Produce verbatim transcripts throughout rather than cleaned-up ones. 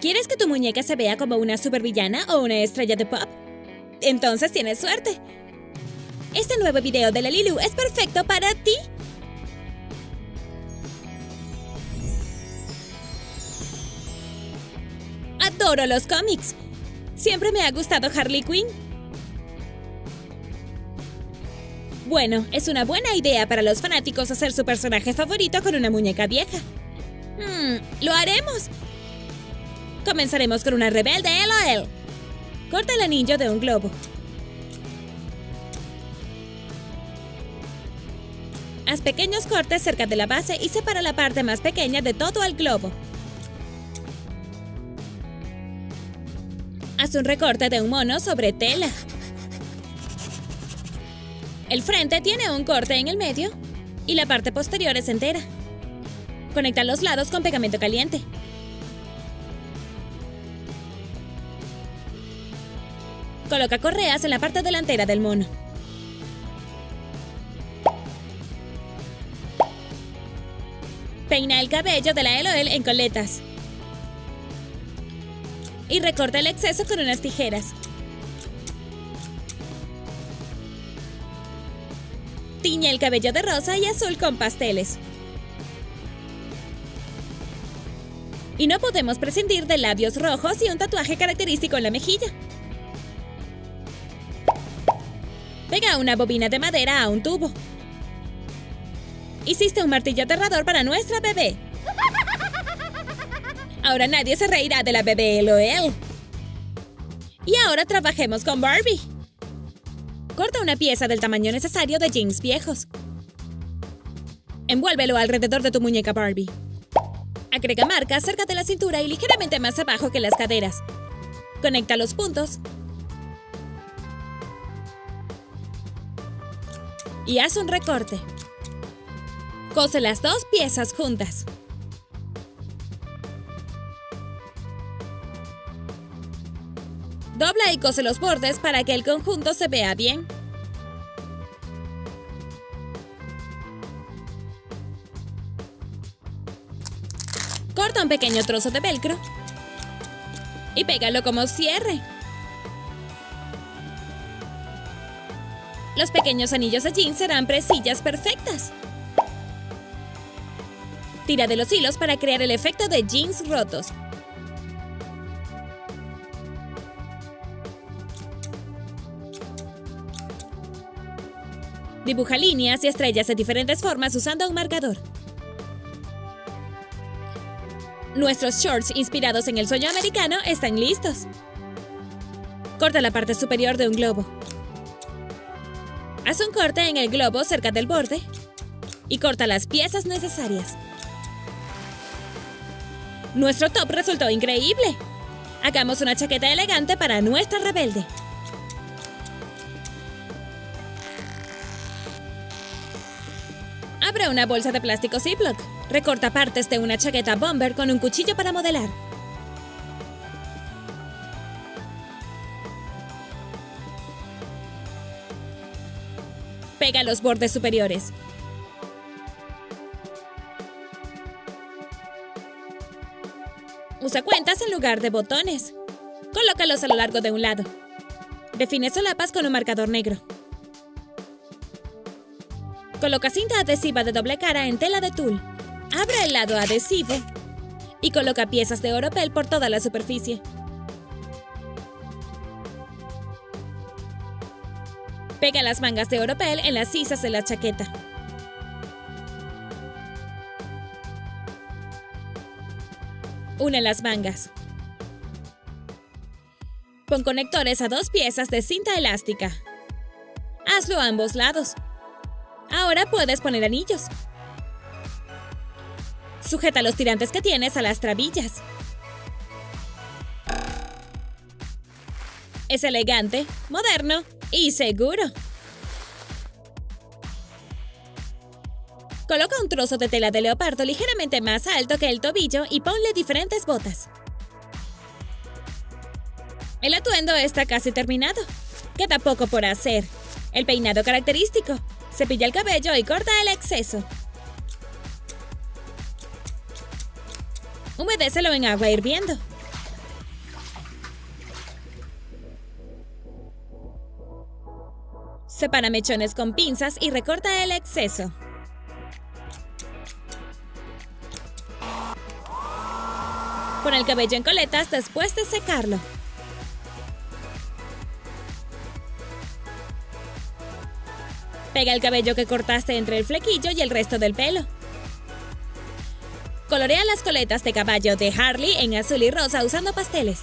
¿Quieres que tu muñeca se vea como una supervillana o una estrella de pop? Entonces tienes suerte. Este nuevo video de LaLiLu es perfecto para ti. Adoro los cómics. Siempre me ha gustado Harley Quinn. Bueno, es una buena idea para los fanáticos hacer su personaje favorito con una muñeca vieja. Hmm, ¡lo haremos! Comenzaremos con una rebelde LOL. Corta el anillo de un globo. Haz pequeños cortes cerca de la base y separa la parte más pequeña de todo el globo. Haz un recorte de un mono sobre tela. El frente tiene un corte en el medio y la parte posterior es entera. Conecta los lados con pegamento caliente. Coloca correas en la parte delantera del mono. Peina el cabello de la LOL en coletas. Y recorta el exceso con unas tijeras. Tiñe el cabello de rosa y azul con pasteles. Y no podemos prescindir de labios rojos y un tatuaje característico en la mejilla. Pega una bobina de madera a un tubo. Hiciste un martillo aterrador para nuestra bebé. Ahora nadie se reirá de la bebé LOL. Y ahora trabajemos con Barbie. Corta una pieza del tamaño necesario de jeans viejos. Envuélvelo alrededor de tu muñeca Barbie. Agrega marcas cerca de la cintura y ligeramente más abajo que las caderas. Conecta los puntos. Y haz un recorte. Cose las dos piezas juntas. Dobla y cose los bordes para que el conjunto se vea bien. Corta un pequeño trozo de velcro y pégalo como cierre. Los pequeños anillos de jean serán presillas perfectas. Tira de los hilos para crear el efecto de jeans rotos. Dibuja líneas y estrellas de diferentes formas usando un marcador. Nuestros shorts inspirados en el sueño americano están listos. Corta la parte superior de un globo. Haz un corte en el globo cerca del borde y corta las piezas necesarias. Nuestro top resultó increíble. Hagamos una chaqueta elegante para nuestra rebelde. Abre una bolsa de plástico Ziploc. Recorta partes de una chaqueta bomber con un cuchillo para modelar. Pega los bordes superiores. Usa cuentas en lugar de botones. Colócalos a lo largo de un lado. Define solapas con un marcador negro. Coloca cinta adhesiva de doble cara en tela de tul. Abra el lado adhesivo y coloca piezas de oropel por toda la superficie. Pega las mangas de oropel en las sisas de la chaqueta. Une las mangas. Pon conectores a dos piezas de cinta elástica. Hazlo a ambos lados. Ahora puedes poner anillos. Sujeta los tirantes que tienes a las trabillas. Es elegante, moderno y seguro. Coloca un trozo de tela de leopardo ligeramente más alto que el tobillo y ponle diferentes botas. El atuendo está casi terminado. Queda poco por hacer. El peinado característico. Cepilla el cabello y corta el exceso. Humedécelo en agua hirviendo. Separa mechones con pinzas y recorta el exceso. Pon el cabello en coletas después de secarlo. Pega el cabello que cortaste entre el flequillo y el resto del pelo. Colorea las coletas de caballo de Harley en azul y rosa usando pasteles.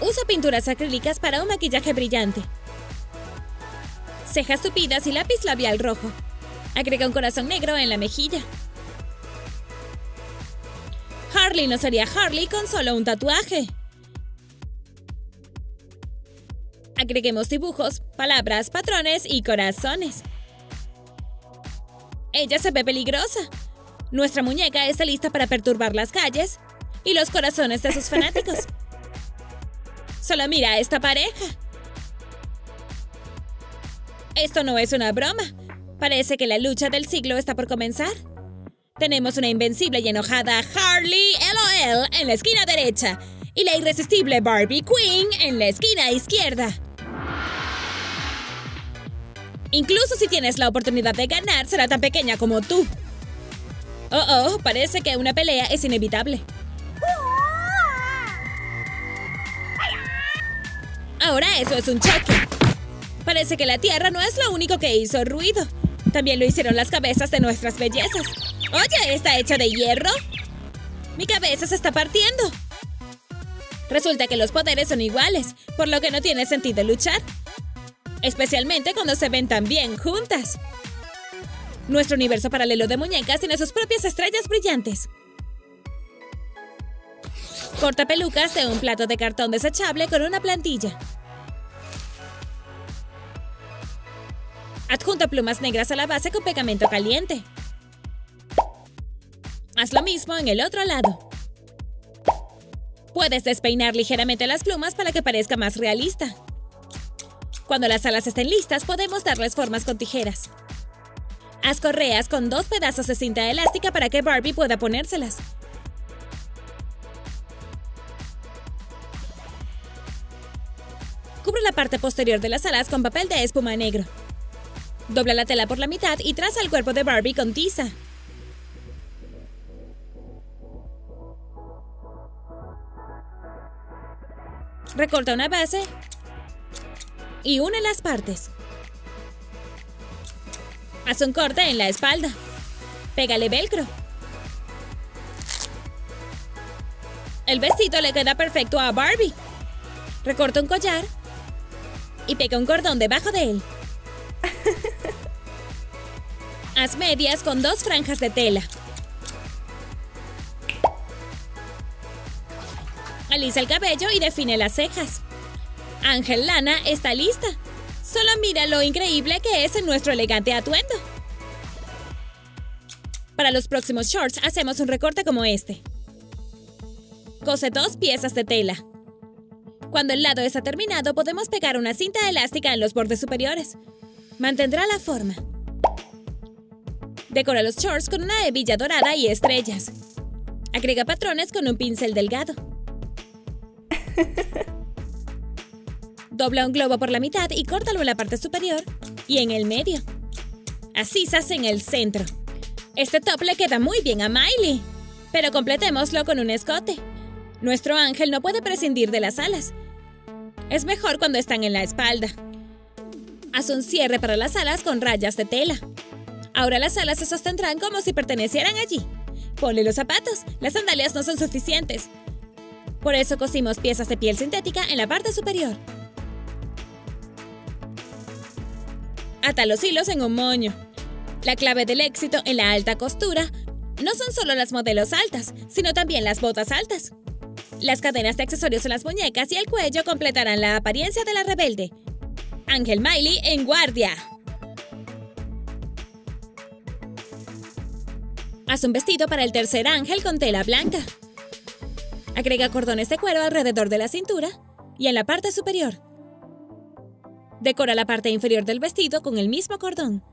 Usa pinturas acrílicas para un maquillaje brillante. Cejas tupidas y lápiz labial rojo. Agrega un corazón negro en la mejilla. Harley no sería Harley con solo un tatuaje. Agreguemos dibujos, palabras, patrones y corazones. Ella se ve peligrosa. Nuestra muñeca está lista para perturbar las calles y los corazones de sus fanáticos. Solo mira a esta pareja. Esto no es una broma. Parece que la lucha del siglo está por comenzar. Tenemos una invencible y enojada Harley LOL en la esquina derecha y la irresistible Barbie Queen en la esquina izquierda. Incluso si tienes la oportunidad de ganar, será tan pequeña como tú. Oh, oh, parece que una pelea es inevitable. Ahora eso es un choque. Parece que la tierra no es lo único que hizo ruido. También lo hicieron las cabezas de nuestras bellezas. Oye, ¿está hecha de hierro? Mi cabeza se está partiendo. Resulta que los poderes son iguales, por lo que no tiene sentido luchar. Especialmente cuando se ven tan bien juntas. Nuestro universo paralelo de muñecas tiene sus propias estrellas brillantes. Corta pelucas de un plato de cartón desechable con una plantilla. Adjunta plumas negras a la base con pegamento caliente. Haz lo mismo en el otro lado. Puedes despeinar ligeramente las plumas para que parezca más realista. Cuando las alas estén listas, podemos darles formas con tijeras. Haz correas con dos pedazos de cinta elástica para que Barbie pueda ponérselas. Cubre la parte posterior de las alas con papel de espuma negro. Dobla la tela por la mitad y traza el cuerpo de Barbie con tiza. Recorta una base y une las partes. Haz un corte en la espalda. Pégale velcro. El vestido le queda perfecto a Barbie. Recorta un collar y pega un cordón debajo de él. Haz medias con dos franjas de tela. Alisa el cabello y define las cejas. Ángel Lana está lista. Solo mira lo increíble que es en nuestro elegante atuendo. Para los próximos shorts hacemos un recorte como este. Cose dos piezas de tela. Cuando el lado está terminado, podemos pegar una cinta elástica en los bordes superiores. Mantendrá la forma. Decora los shorts con una hebilla dorada y estrellas. Agrega patrones con un pincel delgado. Dobla un globo por la mitad y córtalo en la parte superior y en el medio. Así se hace en el centro. Este top le queda muy bien a Miley, pero completémoslo con un escote. Nuestro ángel no puede prescindir de las alas. Es mejor cuando están en la espalda. Haz un cierre para las alas con rayas de tela. Ahora las alas se sostendrán como si pertenecieran allí. Ponle los zapatos, las sandalias no son suficientes. Por eso cosimos piezas de piel sintética en la parte superior. Ata los hilos en un moño. La clave del éxito en la alta costura no son solo las modelos altas, sino también las botas altas. Las cadenas de accesorios en las muñecas y el cuello completarán la apariencia de la rebelde. Ángel Miley en guardia. Haz un vestido para el tercer ángel con tela blanca. Agrega cordones de cuero alrededor de la cintura y en la parte superior. Decora la parte inferior del vestido con el mismo cordón.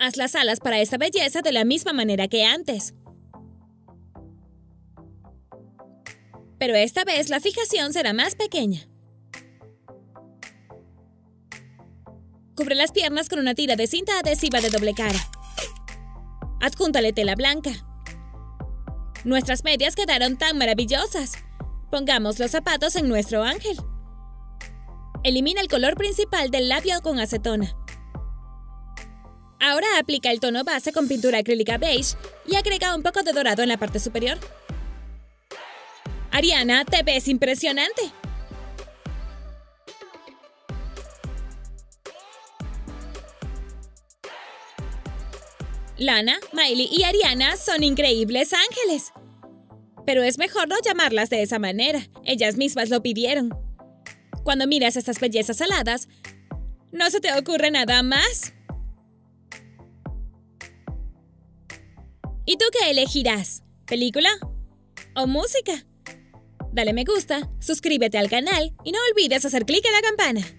Haz las alas para esta belleza de la misma manera que antes. pero esta vez la fijación será más pequeña. Cubre las piernas con una tira de cinta adhesiva de doble cara. Adjúntale tela blanca. Nuestras medias quedaron tan maravillosas. Pongamos los zapatos en nuestro ángel. Elimina el color principal del labio con acetona. Ahora aplica el tono base con pintura acrílica beige y agrega un poco de dorado en la parte superior. Ariana, te ves impresionante. Lana, Miley y Ariana son increíbles ángeles. Pero es mejor no llamarlas de esa manera. Ellas mismas lo pidieron. Cuando miras estas bellezas aladas, ¿no se te ocurre nada más? ¿Y tú qué elegirás? ¿Película o música? Dale me gusta, suscríbete al canal y no olvides hacer clic en la campana.